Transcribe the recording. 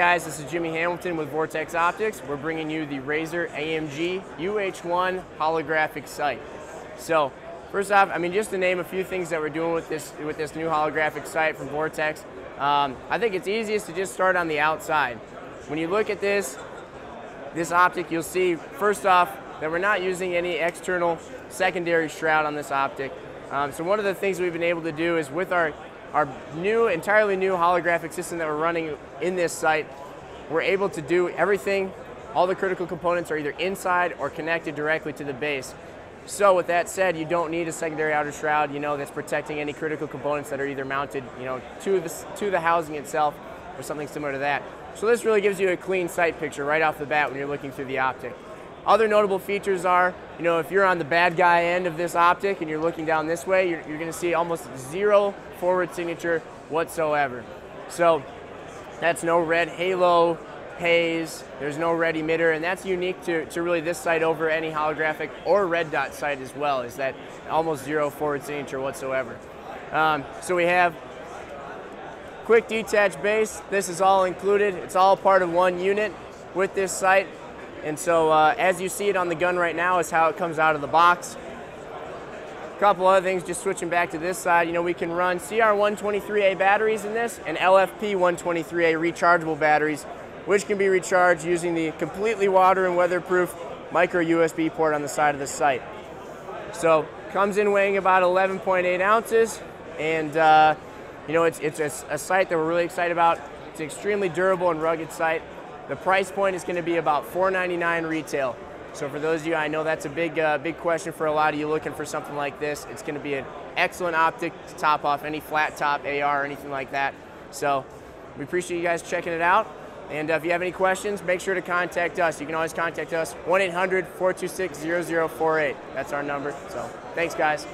guys, this is Jimmy Hamilton with Vortex Optics. We're bringing you the Razer AMG UH-1 holographic sight. So first off, I mean, just to name a few things that we're doing with this new holographic sight from Vortex, I think it's easiest to just start on the outside. When you look at this optic, you'll see first off that we're not using any external secondary shroud on this optic. So one of the things we've been able to do is with our entirely new holographic system that we're running in this sight, we're able to do everything. All the critical components are either inside or connected directly to the base. So with that said, you don't need a secondary outer shroud, that's protecting any critical components that are either mounted, to the housing itself or something similar to that. So this really gives you a clean sight picture right off the bat when you're looking through the optic. Other notable features are, if you're on the bad guy end of this optic and you're looking down this way, you're going to see almost zero forward signature whatsoever. So that's no red halo, haze, there's no red emitter, and that's unique to really this sight over any holographic or red dot sight as well, is that almost zero forward signature whatsoever. So we have quick detach base. This is all included. It's all part of one unit with this sight. And so as you see it on the gun right now is how it comes out of the box. A couple other things, just switching back to this side, we can run CR123A batteries in this and LFP123A rechargeable batteries, which can be recharged using the completely water and weatherproof micro USB port on the side of the sight. So comes in weighing about 11.8 ounces, and it's a sight that we're really excited about. It's an extremely durable and rugged sight. The price point is going to be about $499 retail. So for those of you, I know that's a big question for a lot of you looking for something like this. It's going to be an excellent optic to top off any flat top AR or anything like that. So we appreciate you guys checking it out. And if you have any questions, make sure to contact us. You can always contact us, 1-800-426-0048. That's our number. So thanks, guys.